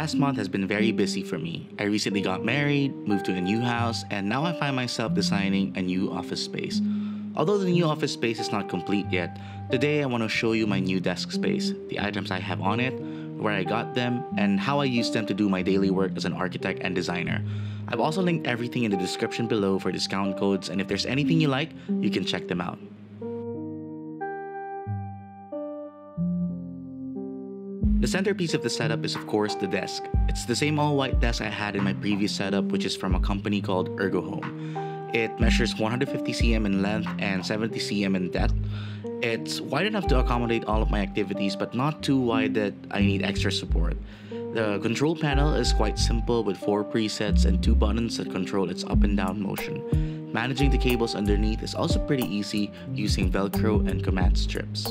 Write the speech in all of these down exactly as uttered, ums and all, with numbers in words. past month has been very busy for me. I recently got married, moved to a new house, and now I find myself designing a new office space. Although the new office space is not complete yet, today I want to show you my new desk space, the items I have on it, where I got them, and how I use them to do my daily work as an architect and designer. I've also linked everything in the description below for discount codes, and if there's anything you like, you can check them out. The centerpiece of the setup is of course the desk. It's the same all-white desk I had in my previous setup, which is from a company called Ergo Home. It measures one hundred fifty centimeters in length and seventy centimeters in depth. It's wide enough to accommodate all of my activities, but not too wide that I need extra support. The control panel is quite simple with four presets and two buttons that control its up and down motion. Managing the cables underneath is also pretty easy using Velcro and command strips.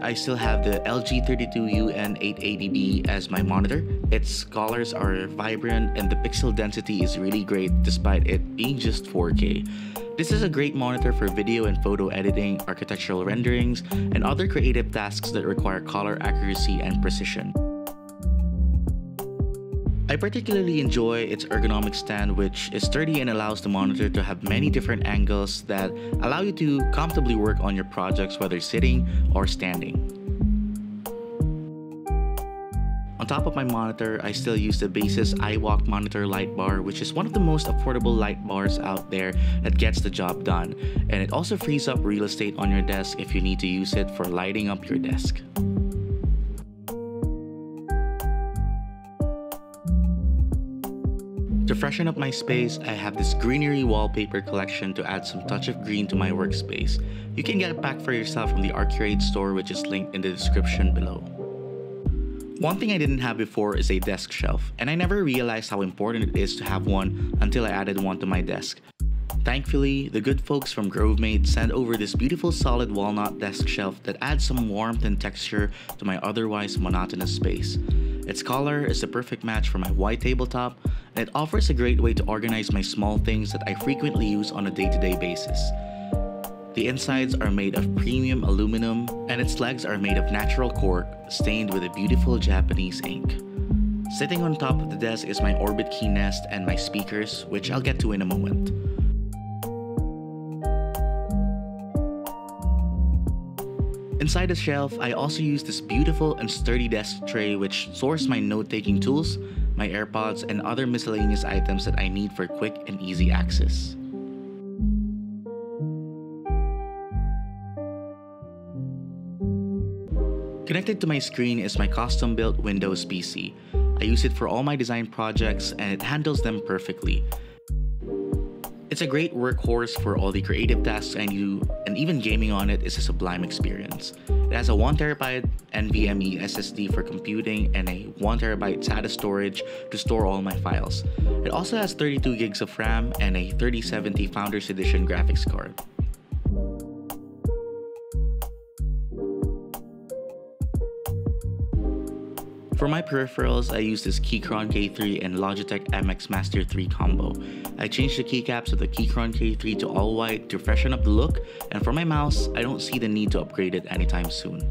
I still have the L G thirty-two U N eight eighty B as my monitor. Its colors are vibrant and the pixel density is really great despite it being just four K. This is a great monitor for video and photo editing, architectural renderings, and other creative tasks that require color accuracy and precision. I particularly enjoy its ergonomic stand, which is sturdy and allows the monitor to have many different angles that allow you to comfortably work on your projects whether sitting or standing. On top of my monitor, I still use the Baseus iWalk monitor light bar, which is one of the most affordable light bars out there that gets the job done, and it also frees up real estate on your desk if you need to use it for lighting up your desk. To freshen up my space, I have this greenery wallpaper collection to add some touch of green to my workspace. You can get a pack for yourself from the Arcurate store, which is linked in the description below. One thing I didn't have before is a desk shelf, and I never realized how important it is to have one until I added one to my desk. Thankfully, the good folks from Grovemade sent over this beautiful solid walnut desk shelf that adds some warmth and texture to my otherwise monotonous space. Its color is the perfect match for my white tabletop, and it offers a great way to organize my small things that I frequently use on a day-to-day basis. The insides are made of premium aluminum, and its legs are made of natural cork stained with a beautiful Japanese ink. Sitting on top of the desk is my Orbitkey Nest and my speakers, which I'll get to in a moment. Inside the shelf, I also use this beautiful and sturdy desk tray which stores my note-taking tools, my AirPods, and other miscellaneous items that I need for quick and easy access. Connected to my screen is my custom-built Windows P C. I use it for all my design projects and it handles them perfectly. It's a great workhorse for all the creative tasks I do, and even gaming on it is a sublime experience. It has a one terabyte NVMe S S D for computing and a one terabyte SATA storage to store all my files. It also has thirty-two gigs of RAM and a thirty seventy Founders Edition graphics card. For my peripherals, I use this Keychron K three and Logitech M X Master three combo. I changed the keycaps of the Keychron K three to all white to freshen up the look, and for my mouse, I don't see the need to upgrade it anytime soon.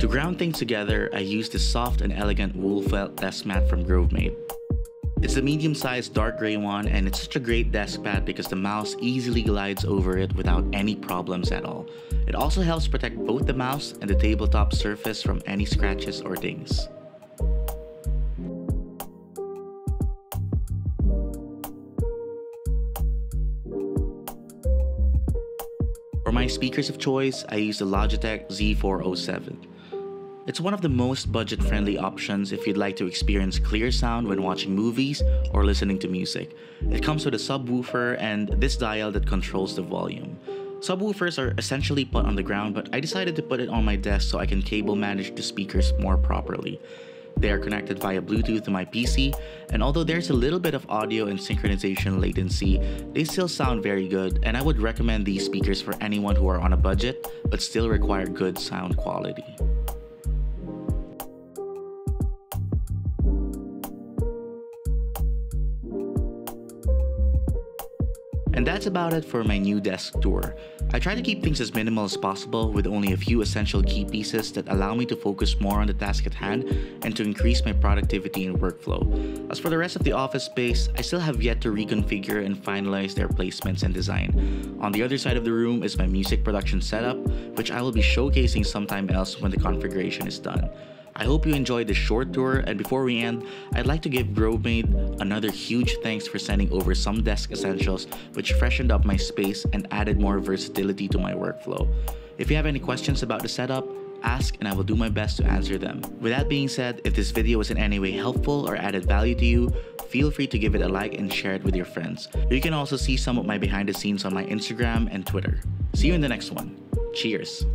To ground things together, I use this soft and elegant wool felt desk mat from Grovemade. It's a medium-sized dark gray one, and it's such a great desk pad because the mouse easily glides over it without any problems at all. It also helps protect both the mouse and the tabletop surface from any scratches or dings. For my speakers of choice, I use the Logitech Z four oh seven. It's one of the most budget-friendly options if you'd like to experience clear sound when watching movies or listening to music. It comes with a subwoofer and this dial that controls the volume. Subwoofers are essentially put on the ground, but I decided to put it on my desk so I can cable manage the speakers more properly. They are connected via Bluetooth to my P C, and although there's a little bit of audio and synchronization latency, they still sound very good, and I would recommend these speakers for anyone who are on a budget but still require good sound quality. And that's about it for my new desk tour. I try to keep things as minimal as possible with only a few essential key pieces that allow me to focus more on the task at hand and to increase my productivity and workflow. As for the rest of the office space, I still have yet to reconfigure and finalize their placements and design. On the other side of the room is my music production setup, which I will be showcasing sometime else when the configuration is done. I hope you enjoyed this short tour, and before we end, I'd like to give Grovemade another huge thanks for sending over some desk essentials which freshened up my space and added more versatility to my workflow. If you have any questions about the setup, ask and I will do my best to answer them. With that being said, if this video was in any way helpful or added value to you, feel free to give it a like and share it with your friends. You can also see some of my behind the scenes on my Instagram and Twitter. See you in the next one. Cheers!